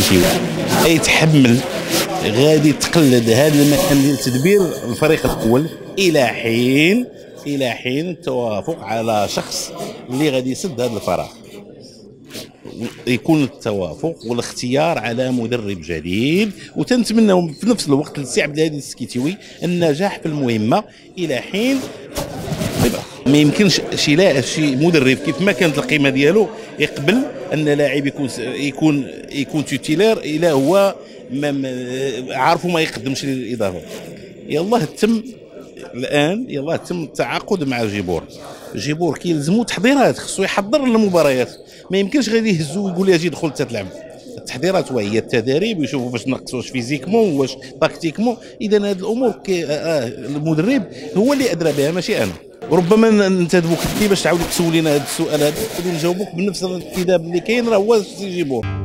سكتيوي يتحمل غادي تقلد هذا المكان ديال تدبير الفريق الاول الى حين التوافق على شخص اللي غادي يسد هذا الفراغ، يكون التوافق والاختيار على مدرب جديد. وتنتمنوا في نفس الوقت للسي عبد الهادي السكتيوي النجاح في المهمه الى حين. ما يمكنش شي مدرب كيف ما كانت القيمه ديالو يقبل ان لاعب يكون توتيلير الا هو عارفه ما يقدمش للاضافه. يلاه تم الان تم التعاقد مع جيبور كيلزمو تحضيرات، خصو يحضر للمباريات، ما يمكنش غادي يهزو ويقول لي اجي دخل تتلعب. التحضيرات وهي التدريب، يشوفوا فاش نقصوا فيزيكمون واش تاكتيكمون. اذا هذه الامور المدرب هو اللي ادرى بها ماشي انا. ربما ننتدبوا كثير باش تعاودوا تسولينا هذا السؤال هذا ونجاوبوك بنفس الانتداب اللي كاين راه هو سي جيبور.